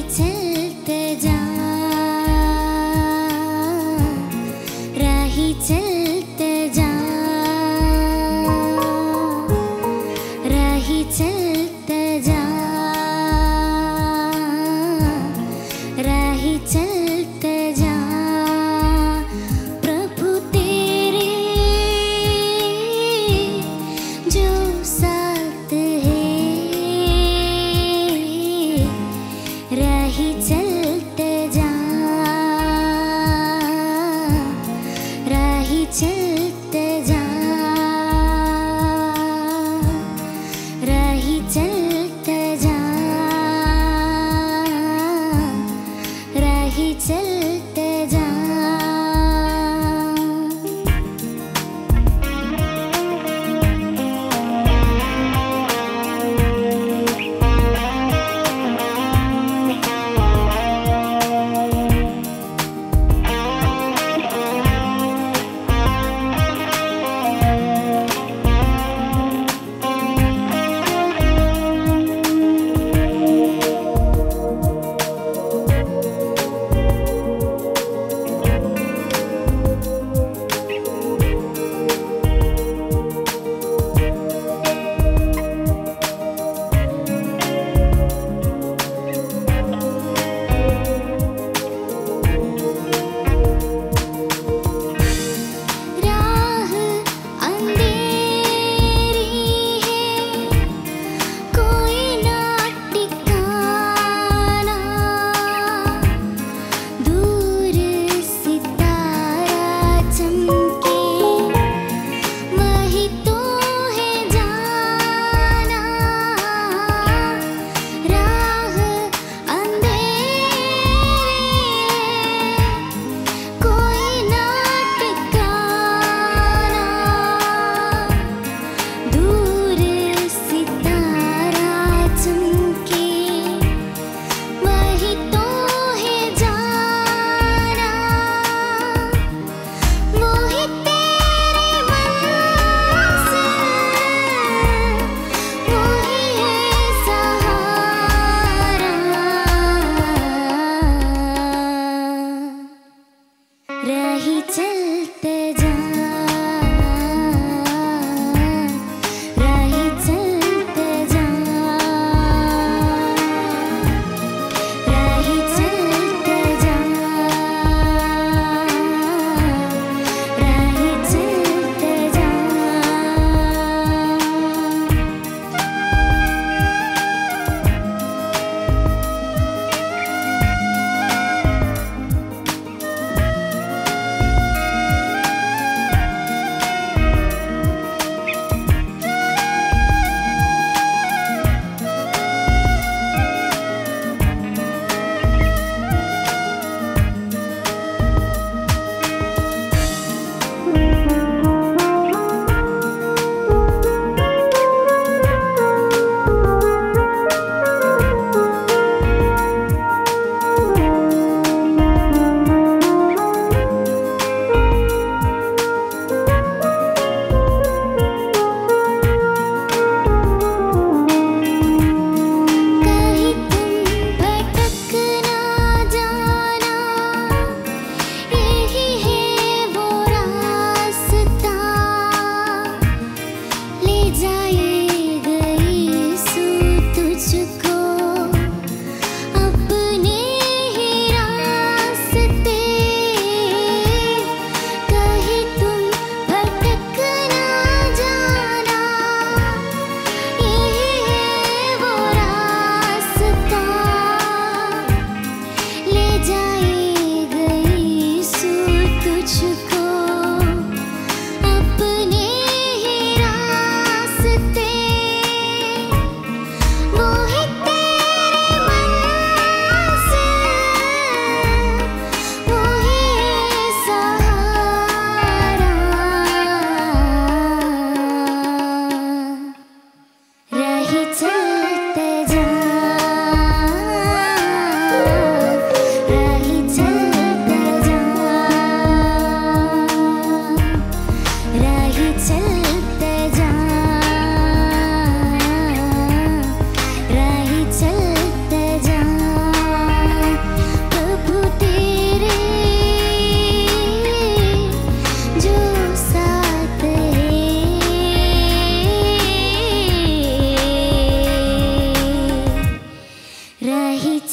He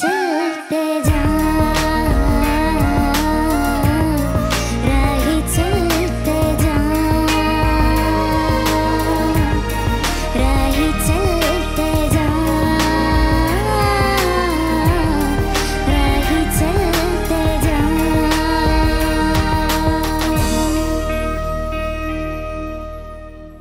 चलते